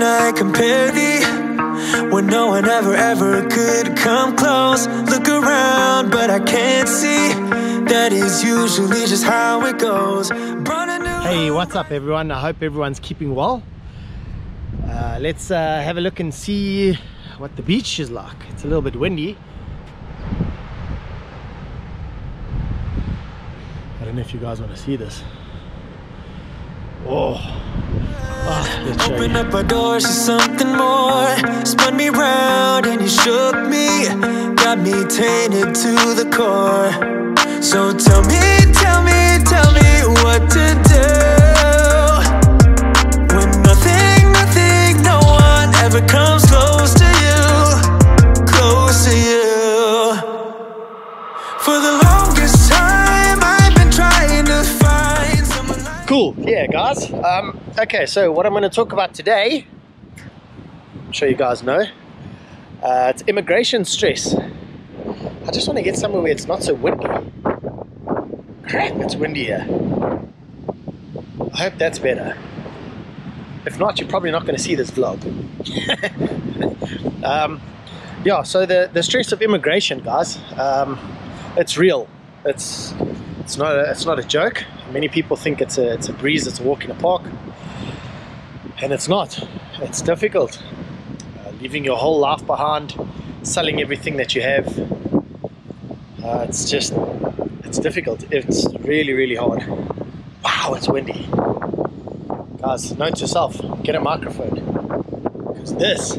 can I compare thee? When no one ever could come close. Look around, but I can't see. That is usually just how it goes. Hey, what's up everyone? I hope everyone's keeping well. Let's have a look and see what the beach is like. It's a little bit windy. I don't know if you guys want to see this. Oh, open up our doors to something more. Spun me round and you shook me. Got me tainted to the core. So tell me what to do. When nothing, no one ever comes close to you. For the longest time cool. Yeah guys, okay, so what I'm going to talk about today, I'm sure you guys know, it's immigration stress. I just want to get somewhere where it's not so windy. Crap, it's windy here. I hope that's better. If not, you're probably not going to see this vlog. Yeah, so the stress of immigration, guys, it's real. It's not a joke. Many people think it's a breeze, it's a walk in a park, and it's not. It's difficult. Leaving your whole life behind, selling everything that you have. It's difficult. It's really, really hard. Wow, it's windy. Guys, note to self, get a microphone. Because this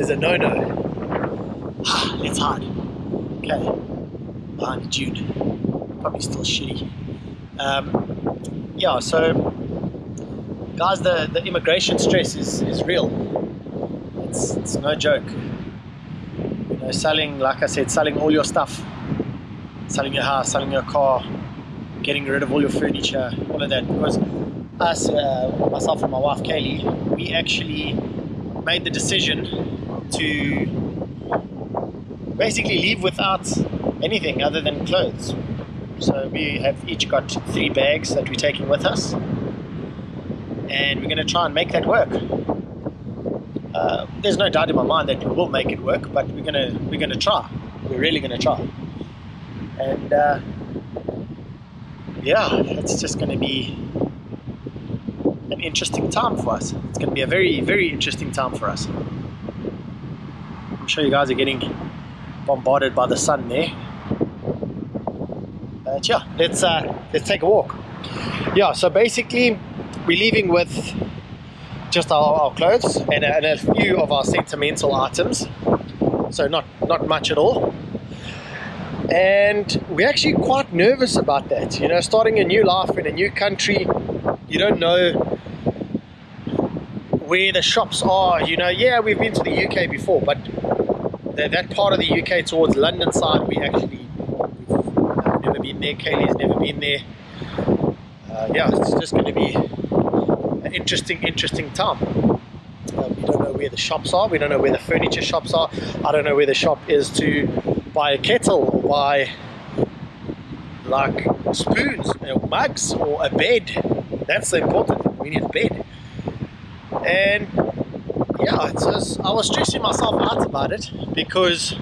is a no-no. Ah, let's hide. Okay, behind the dude. Probably still shitty. Yeah, so guys, the immigration stress is real. It's no joke. You know, selling, like I said, selling all your stuff, selling your house, selling your car, getting rid of all your furniture, all of that. Because us, myself and my wife Kayleigh, we actually made the decision to basically leave without anything other than clothes. So we have each got 3 bags that we're taking with us, and we're going to try and make that work. There's no doubt in my mind that we will make it work, but we're going to try. We're really going to try, and yeah, it's just going to be an interesting time for us. It's going to be a very, very interesting time for us. I'm sure you guys are getting bombarded by the sun there. Yeah, let's take a walk. Yeah, so basically we're leaving with just our clothes and a few of our sentimental items, so not much at all. And we're actually quite nervous about that. You know, starting a new life in a new country, you don't know where the shops are. You know, yeah, we've been to the UK before, but that part of the UK towards London side, we actually been there. Kayleigh's never been there. Yeah, it's just going to be an interesting time. We don't know where the shops are. We don't know where the furniture shops are. I don't know where the shop is to buy a kettle or buy like spoons or mugs or a bed. That's the important thing. We need a bed. And yeah, it's just, I was stressing myself out about it because,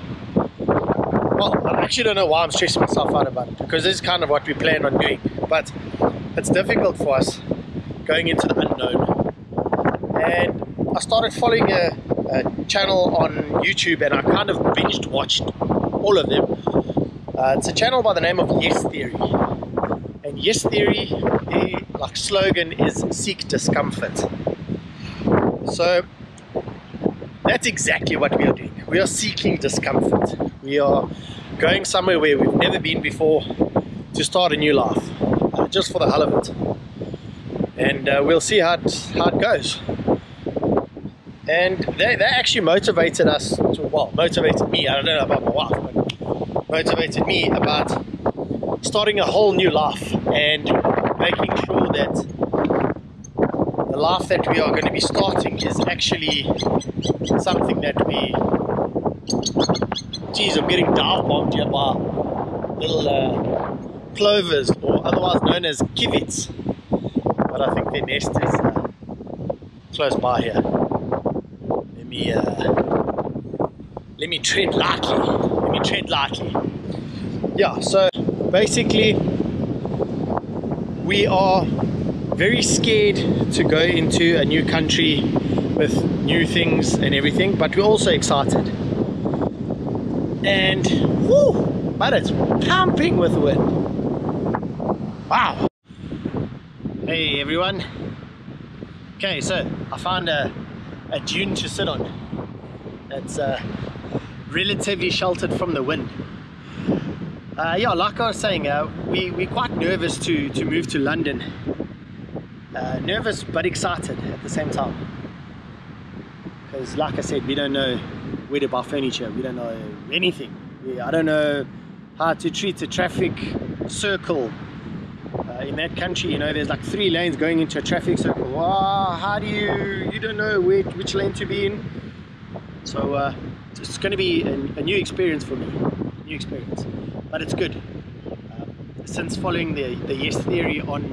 well, I actually don't know why I'm stressing myself out about it, because this is kind of what we plan on doing, but it's difficult for us going into the unknown. And I started following a channel on YouTube, and I kind of binged watched all of them. It's a channel by the name of Yes Theory, and Yes Theory, the like slogan is "Seek Discomfort." So that's exactly what we are doing. We are seeking discomfort. We are going somewhere where we've never been before to start a new life, just for the hell of it. And we'll see how it goes. And they actually motivated us, motivated me, I don't know about my wife, but motivated me about starting a whole new life and making sure that the life that we are going to be starting is actually something that we, geez, I'm getting dive bombed here by little plovers, or otherwise known as kivits, but I think their nest is close by here. let me tread lightly. Yeah, so basically we are very scared to go into a new country with new things and everything, but we're also excited. And whoo, but it's pumping with wind. Wow. Hey everyone. Okay, so I found a dune to sit on. It's relatively sheltered from the wind. Yeah, like I was saying, we're quite nervous to move to London. Nervous but excited at the same time. Because like I said, we don't know where to buy furniture, we don't know anything. I don't know how to treat the traffic circle. In that country, you know, there's like 3 lanes going into a traffic circle. Wow, how do you don't know which lane to be in. So it's going to be a new experience for me, but it's good. Since following the Yes Theory on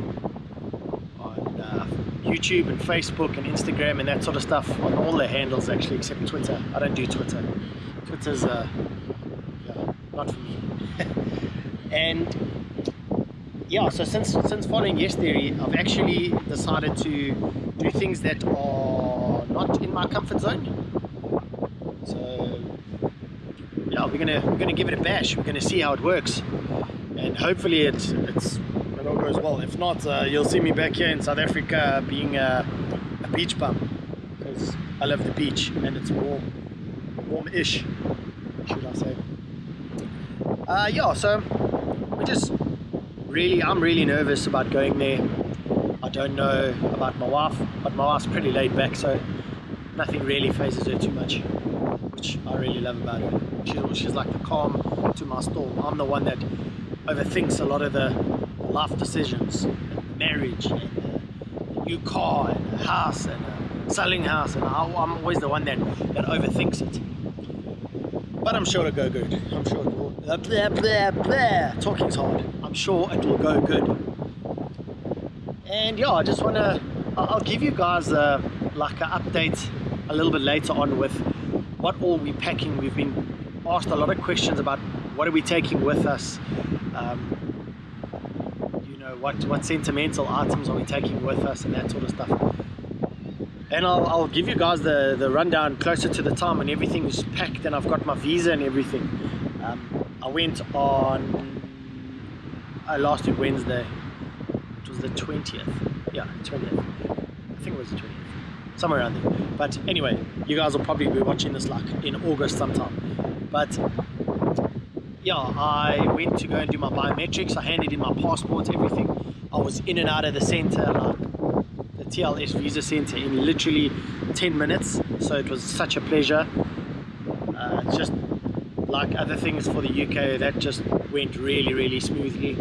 YouTube and Facebook and Instagram and that sort of stuff, on all their handles actually, except Twitter. I don't do Twitter. Twitter's yeah, not for me. And yeah, so since following Yes Theory, I've actually decided to do things that are not in my comfort zone. So yeah, we're gonna give it a bash. We're gonna see how it works, and hopefully it all goes well. If not, you'll see me back here in South Africa being a beach bum, because I love the beach and it's warm-ish, should I say? Yeah, so we just. Really, I'm really nervous about going there. I don't know about my wife, but my wife's pretty laid back, so nothing really phases her too much, which I really love about her. She's like the calm to my storm. I'm the one that overthinks a lot of the life decisions, and marriage, and a new car, and a house, and a selling house, and I'm always the one that overthinks it. But I'm sure it'll go good. I'm sure it will. Blah, blah, blah, blah. Talking's hard. I'm sure it will go good. And yeah, I just want to, I'll give you guys like an update a little bit later on with what all we're packing. We've been asked a lot of questions about what are we taking with us, you know, what sentimental items are we taking with us and that sort of stuff. And I'll give you guys the rundown closer to the time when everything is packed and I've got my visa and everything. I went on last week Wednesday, which was the 20th, yeah, 20th, I think it was the 20th, somewhere around there. But anyway, you guys will probably be watching this like in August sometime. But yeah, I went to go and do my biometrics, I handed in my passports, everything. I was in and out of the centre, like the TLS visa centre, in literally 10 minutes, so it was such a pleasure. Just like other things for the UK, that just went really smoothly.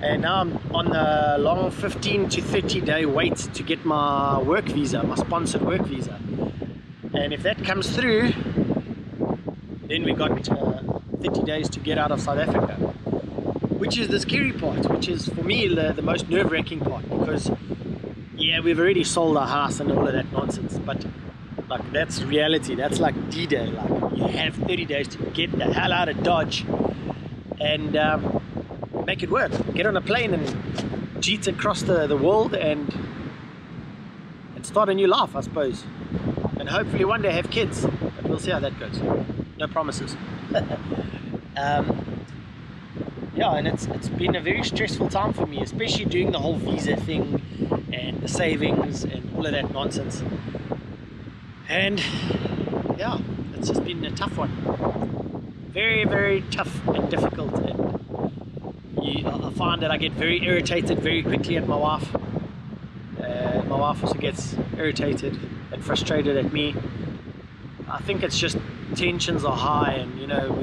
And now I'm on the long 15 to 30 day wait to get my work visa, my sponsored work visa. And if that comes through, then we got 30 days to get out of South Africa, which is the scary part, which is for me the most nerve-wracking part, because yeah, we've already sold our house and all of that nonsense, but like that's reality, that's like D-Day, like you have 30 days to get the hell out of Dodge and make it work. Get on a plane and jeet across the world and start a new life, I suppose. And hopefully one day have kids, but we'll see how that goes. No promises. Yeah, and it's been a very stressful time for me, especially doing the whole visa thing and the savings and all of that nonsense. And yeah, it's just been a tough one. Very tough and difficult. And I find that I get very irritated very quickly at my wife. My wife also gets irritated and frustrated at me. I think it's just tensions are high, and you know,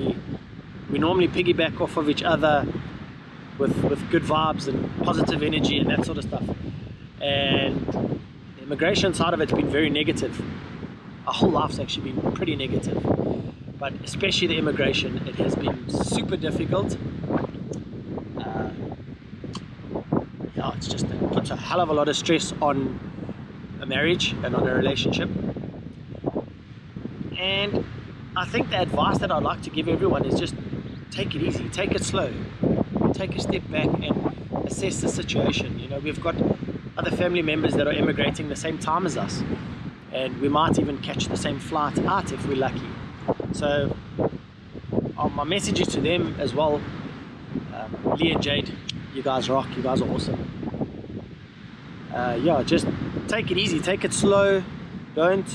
we normally piggyback off of each other with good vibes and positive energy and that sort of stuff. And the immigration side of it's been very negative. Our whole life's actually been pretty negative, but especially the immigration, it has been super difficult. Yeah, it's just it puts a hell of a lot of stress on a marriage and on a relationship. And I think the advice that I'd like to give everyone is just take it easy, take it slow, take a step back and assess the situation. You know, we've got other family members that are emigrating the same time as us, and we might even catch the same flight out if we're lucky. So my message is to them as well, Lee and Jade, you guys rock, you guys are awesome. Yeah, just take it easy, take it slow, don't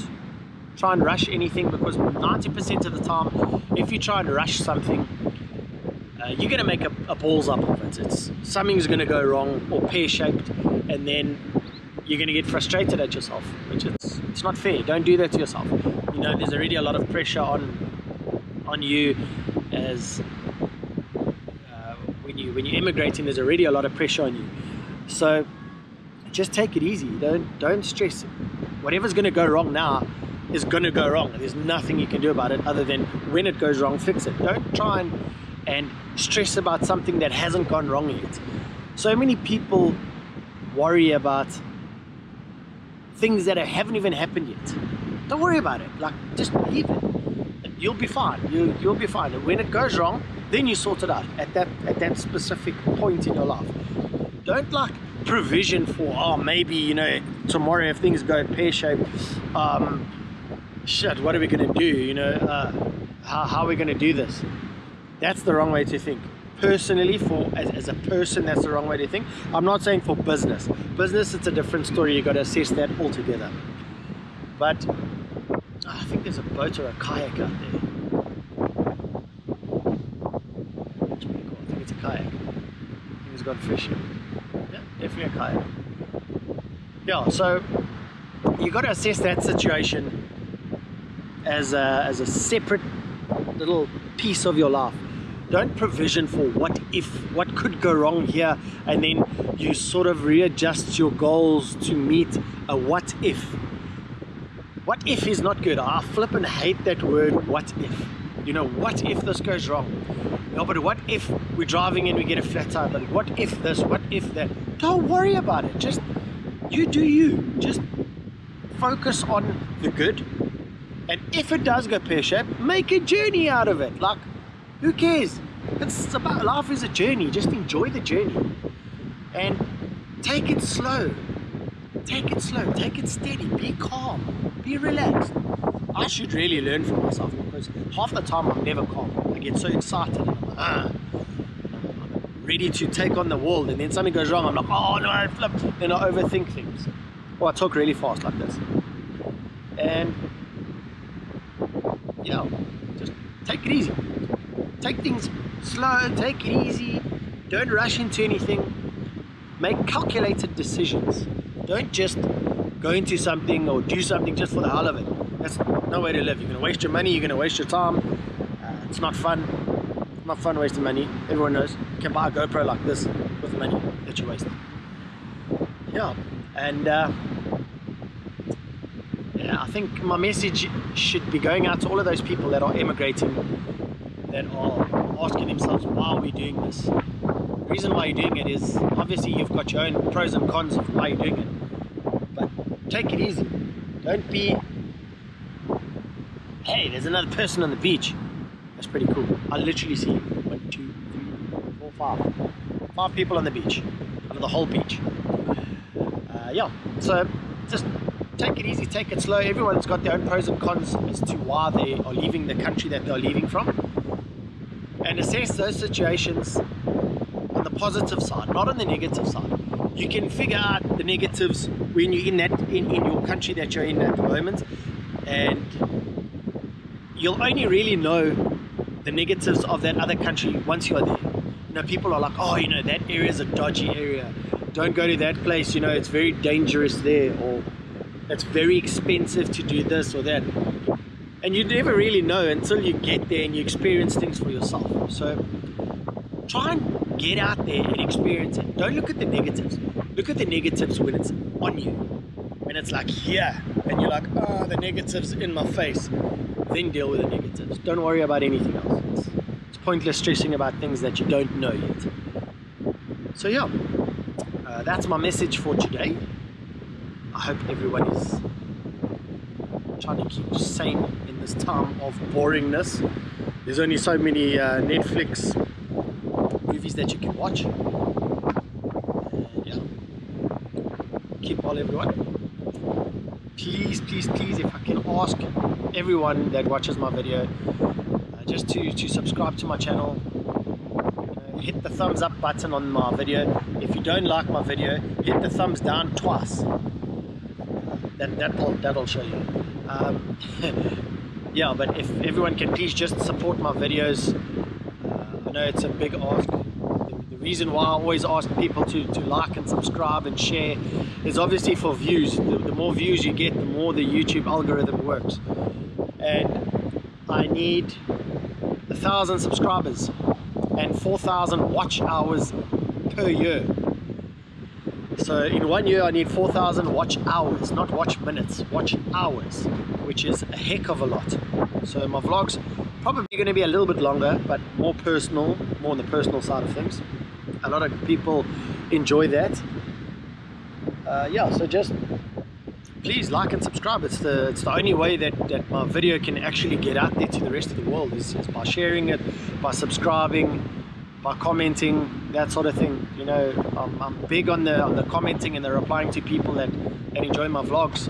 try and rush anything, because 90% of the time, if you try and rush something, you're going to make a balls up of it. Something's going to go wrong or pear-shaped, and then you're going to get frustrated at yourself, which it's not fair. Don't do that to yourself. You know, there's already a lot of pressure on you as when you're immigrating. There's already a lot of pressure on you, so just take it easy. Don't stress. Whatever's going to go wrong now is going to go wrong. There's nothing you can do about it other than when it goes wrong, fix it. Don't try and stress about something that hasn't gone wrong yet. So many people worry about things that haven't even happened yet. Don't worry about it. Like, just leave it. You'll be fine. You'll be fine. And when it goes wrong, then you sort it out at that specific point in your life. Don't like provision for, oh, maybe, you know, tomorrow if things go pear-shaped, shit, what are we gonna do? You know, how are we gonna do this? That's the wrong way to think. Personally, as a person, that's the wrong way to think. I'm not saying for business. Business, it's a different story. You got to assess that altogether. But I think there's a boat or a kayak out there. That's pretty cool. I think it's a kayak. I think it's got fish here. Yeah, definitely a kayak. Yeah, so you got to assess that situation as a separate little piece of your life. Don't provision for what could go wrong here, and then you sort of readjust your goals to meet a what if. What if is not good. I flip and hate that word, what if. You know, what if this goes wrong? No, but what if we're driving and we get a flat tire? But what if this, what if that? Don't worry about it. Just you do you. Just focus on the good. And if it does go pear-shaped, make a journey out of it. Like, who cares? It's about, life is a journey. Just enjoy the journey. And take it slow. Take it slow. Take it steady. Be calm. Be relaxed. I should really learn from myself, because half the time I'm never calm. I get so excited. And I'm like, I'm ready to take on the world. And then something goes wrong. I'm like, oh, no, I flipped. Then I overthink things. Or I talk really fast like this. And yeah, just take it easy. Take things slow, take it easy. Don't rush into anything. Make calculated decisions. Don't just go into something or do something just for the hell of it. That's no way to live. You're going to waste your money, you're going to waste your time. It's not fun. Not fun wasting money. Everyone knows you can buy a GoPro like this with money that you waste. Yeah, and I think my message should be going out to all of those people that are emigrating, that are asking themselves, why are we doing this? The reason why you're doing it is, obviously you've got your own pros and cons of why you're doing it, but take it easy. Don't be, hey, there's another person on the beach. That's pretty cool. I literally see 5 people on the beach, out of the whole beach. Yeah, so just take it easy, take it slow. Everyone's got their own pros and cons as to why they are leaving the country that they're leaving from. And assess those situations on the positive side, not on the negative side. You can figure out the negatives when you're in your country that you're in at the moment. And you'll only really know the negatives of that other country once you're there. You know, people are like, oh, you know, that area is a dodgy area. Don't go to that place, you know, it's very dangerous there, or it's very expensive to do this or that. And you never really know until you get there and you experience things for yourself. So try and get out there and experience it. Don't look at the negatives. Look at the negatives when it's on you. When it's like here, and you're like, oh, the negative's in my face. Then deal with the negatives. Don't worry about anything else. It's pointless stressing about things that you don't know yet. So yeah, that's my message for today. I hope everyone is trying to keep sane in this time of boringness. There's only so many Netflix movies that you can watch. Yeah, keep all everyone. Please, please, please, if I can ask everyone that watches my video, just to subscribe to my channel. Hit the thumbs up button on my video. If you don't like my video, hit the thumbs down twice. That'll show you. Yeah, but if everyone can please just support my videos. I know it's a big ask. The reason why I always ask people to like and subscribe and share is obviously for views. The more views you get, the more the YouTube algorithm works. And I need 1,000 subscribers and 4,000 watch hours per year. So in 1 year I need 4,000 watch hours, not watch minutes, watch hours, which is a heck of a lot. So my vlogs probably going to be a little bit longer, but more personal, more on the personal side of things. A lot of people enjoy that. Yeah, so just please like and subscribe. It's the only way that my video can actually get out there to the rest of the world is by sharing it, by subscribing, by commenting, that sort of thing. You know, I'm big on the commenting and the replying to people that enjoy my vlogs.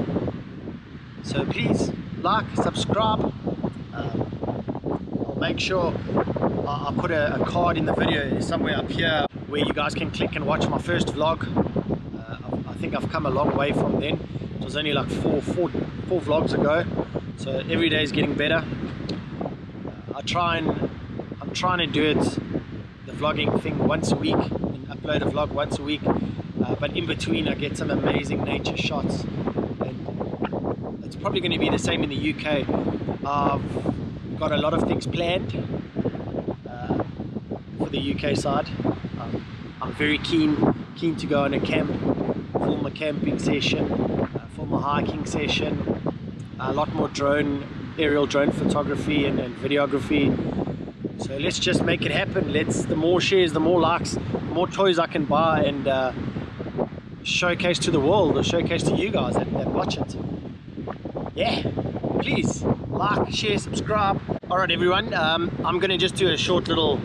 So please like, subscribe. I'll make sure I put a card in the video somewhere up here where you guys can click and watch my first vlog. I think I've come a long way from then. It was only like four vlogs ago, so every day is getting better. I'm trying to do it, the vlogging thing, once a week, and upload a vlog once a week. But in between, I get some amazing nature shots. And it's probably going to be the same in the UK. I've got a lot of things planned for the UK side. I'm very keen to go on a camp, film a camping session. A hiking session, a lot more aerial drone photography and videography. So let's just make it happen. The more shares, the more likes, the more toys I can buy and showcase to the world, or showcase to you guys that watch it. Yeah, please like, share, subscribe. All right, everyone. I'm gonna just do a short little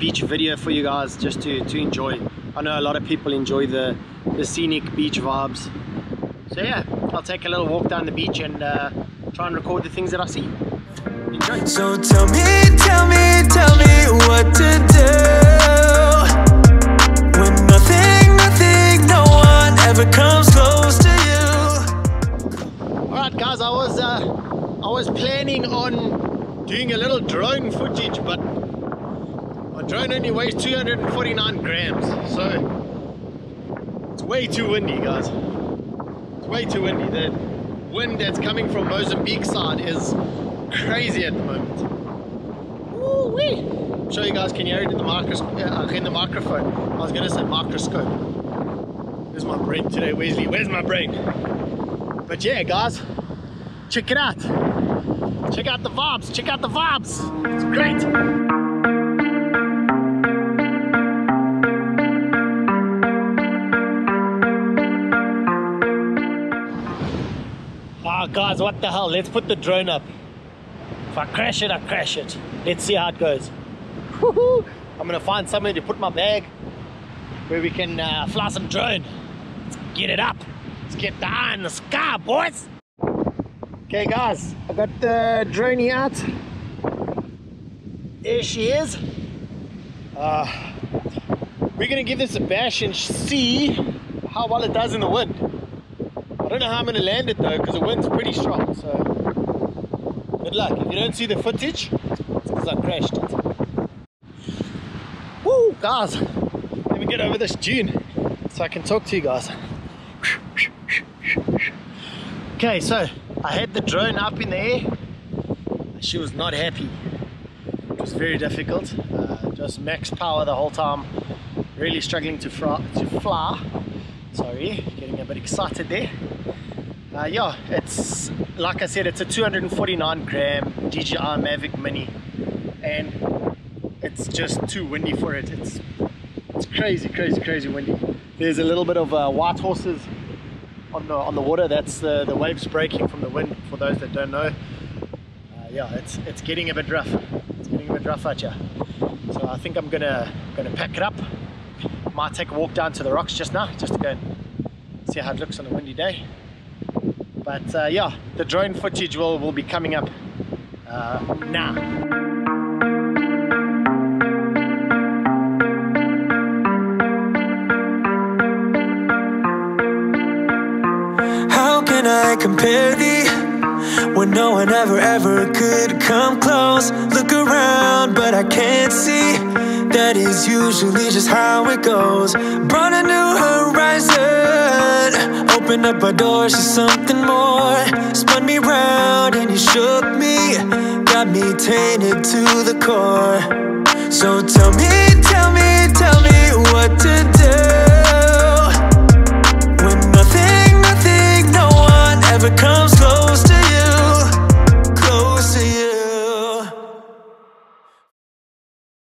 beach video for you guys just to enjoy. I know a lot of people enjoy the scenic beach vibes. So yeah, I'll take a little walk down the beach and try and record the things that I see. Enjoy. So tell me what to do when nothing, no one ever comes close to you. Alright guys, I was planning on doing a little drone footage, but my drone only weighs 249 grams, so it's way too windy, guys. Way too windy. The wind that's coming from Mozambique side is crazy at the moment. Woo wee! I'm sure you guys can hear it in the microphone. I was going to say microscope. Where's my brain today, Wesley? Where's my brain? But yeah, guys, check it out. Check out the vibes. Check out the vibes. It's great. Guys, what the hell, let's put the drone up. If I crash it, I crash it. Let's see how it goes. Woo-hoo. I'm gonna find somewhere to put my bag where we can fly some drone. Let's get it up. Let's get the eye in the sky, boys. Okay guys, I got the droney out. There she is. We're gonna give this a bash and see how well it does in the wind. I don't know how I'm going to land it though, because the wind's pretty strong, so good luck. If you don't see the footage, it's because I crashed it. Woo, guys, let me get over this dune so I can talk to you guys. Okay, so I had the drone up in the air. She was not happy. It was very difficult. Just max power the whole time. Really struggling to fly. Sorry, getting a bit excited there. Yeah, it's like I said, it's a 249 gram DJI Mavic Mini, and it's just too windy for it. It's crazy windy. There's a little bit of white horses on the water. That's the waves breaking from the wind, for those that don't know. yeah, it's getting a bit rough. It's getting a bit rough out here. So I think I'm gonna pack it up. Might take a walk down to the rocks just now, just to go and see how it looks on a windy day. But yeah, the drone footage will be coming up now. I compare thee when no one ever could come close. Look around, but I can't see. That is usually just how it goes. Brought a new horizon, opened up our doors to something more. Spun me round and you shook me, got me tainted to the core. So tell me